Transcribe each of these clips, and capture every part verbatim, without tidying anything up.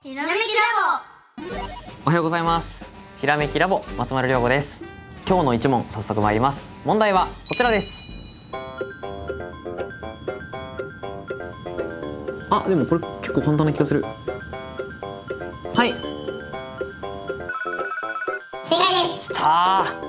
ひらめきラボ。おはようございます。ひらめきラボ松丸亮吾です。今日の一問、早速参ります。問題はこちらです。あ、でもこれ結構簡単な気がする。はい、正解です。きたー。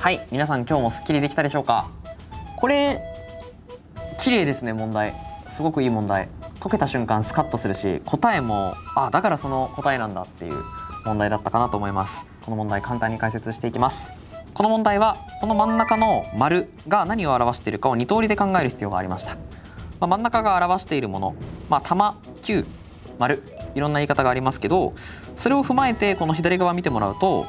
はい、皆さん今日もスッキリできたでしょうか。これ綺麗ですね。問題すごくいい問題。解けた瞬間スカッとするし、答えもあ、だからその答えなんだっていう問題だったかなと思います。この問題簡単に解説していきます。この問題はこの真ん中の丸が何を表しているかをに通りで考える必要がありました。まあ、真ん中が表しているもの、まあ、玉、球、丸、いろんな言い方がありますけど、それを踏まえてこの左側見てもらうと、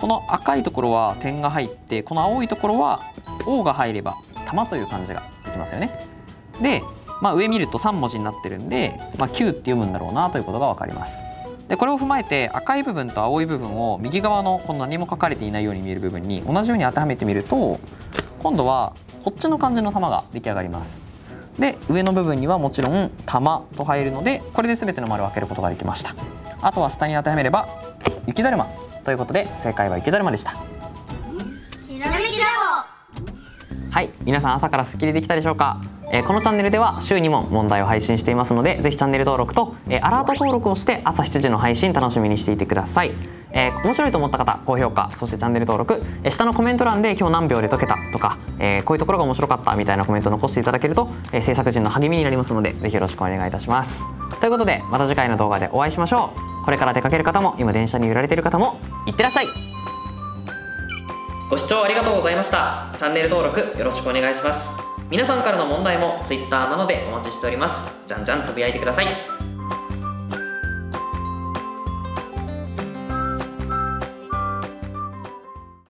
この赤いところは点が入って、この青いところは「O」が入れば「玉」という漢字ができますよね。で、まあ、上見るとさん文字になってるんで「まあ、きゅう」って読むんだろうなということが分かります。でこれを踏まえて、赤い部分と青い部分を右側のこの何も書かれていないように見える部分に同じように当てはめてみると、今度はこっちの漢字の玉が出来上がります。で上の部分にはもちろん「玉」と入るので、これで全ての丸を分けることができました。あとは下に当てはめれば「雪だるま」ということで、正解は雪だるまでした。ひらめきラボ。はい、皆さん朝からスッキリできたでしょうか。えー、このチャンネルでは週に問問題を配信していますので、ぜひチャンネル登録と、えー、アラート登録をして朝しちじの配信楽しみにしていてください。えー、面白いと思った方、高評価、そしてチャンネル登録、えー、下のコメント欄で今日何秒で解けたとか、えー、こういうところが面白かったみたいなコメントを残していただけると、えー、制作陣の励みになりますので、ぜひよろしくお願いいたします。ということで、また次回の動画でお会いしましょう。これから出かける方も、今電車に揺られている方も、いってらっしゃい。ご視聴ありがとうございました。チャンネル登録よろしくお願いします。皆さんからの問題も ツイッター などでお待ちしております。じゃんじゃんつぶやいてください。